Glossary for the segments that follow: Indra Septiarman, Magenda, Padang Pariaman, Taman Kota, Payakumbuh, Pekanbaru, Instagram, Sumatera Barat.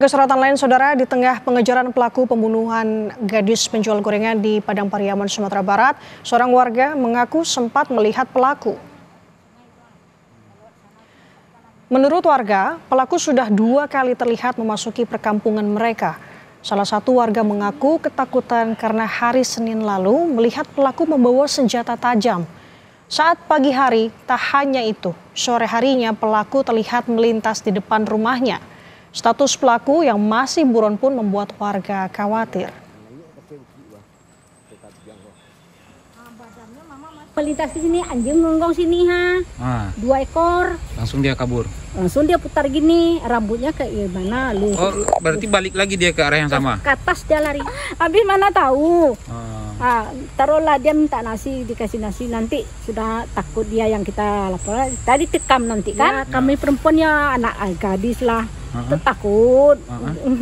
Kesorotan lain, Saudara, di tengah pengejaran pelaku pembunuhan gadis penjual gorengan di Padang Pariaman, Sumatera Barat, seorang warga mengaku sempat melihat pelaku. Menurut warga, pelaku sudah 2 kali terlihat memasuki perkampungan mereka. Salah satu warga mengaku ketakutan karena hari Senin lalu melihat pelaku membawa senjata tajam. Saat pagi hari, tak hanya itu, sore harinya pelaku terlihat melintas di depan rumahnya. Status pelaku yang masih buron pun membuat warga khawatir. Melintas di sini, anjing ngonggong sini, ha. 2 ekor. Langsung dia kabur. Langsung dia putar gini, rambutnya ke mana lu? Oh, berarti balik lagi dia ke arah yang sama. Ke atas dia lari. Habis mana tahu. Ah, taruhlah dia minta nasi, dikasih nasi, nanti sudah takut dia yang kita lapor. Tadi tekam nanti kan. Ya, kami perempuan ya, anak gadis lah. Itu takut,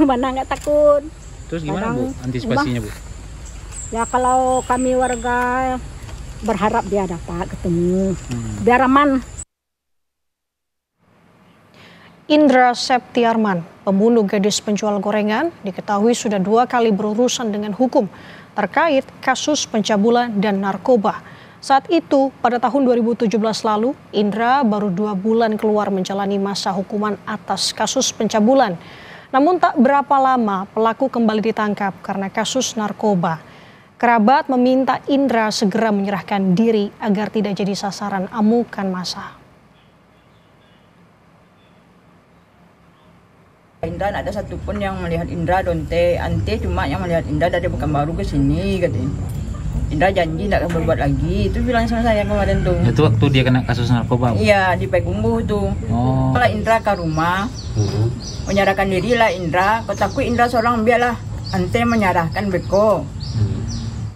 mana nggak takut. Terus gimana Bu antisipasinya Bu? Ya kalau kami warga berharap dia dapat ketemu, biar aman. Indra Septiarman, pembunuh gadis penjual gorengan, diketahui sudah 2 kali berurusan dengan hukum terkait kasus pencabulan dan narkoba. Saat itu, pada tahun 2017 lalu, Indra baru 2 bulan keluar menjalani masa hukuman atas kasus pencabulan. Namun tak berapa lama pelaku kembali ditangkap karena kasus narkoba. Kerabat meminta Indra segera menyerahkan diri agar tidak jadi sasaran amukan massa. Indra ada satupun yang melihat Indra donte, ante cuma yang melihat Indra dari Pekanbaru ke sini katanya. Indra janji tidak akan berbuat lagi, itu bilang sama saya kemarin tuh. Itu waktu dia kena kasus narkoba? Iya, di Payakumbuh tuh. Oh. Kalau Indra ke rumah, menyerahkan diri lah Indra. Kau takut Indra seorang biarlah, ante menyerahkan beko.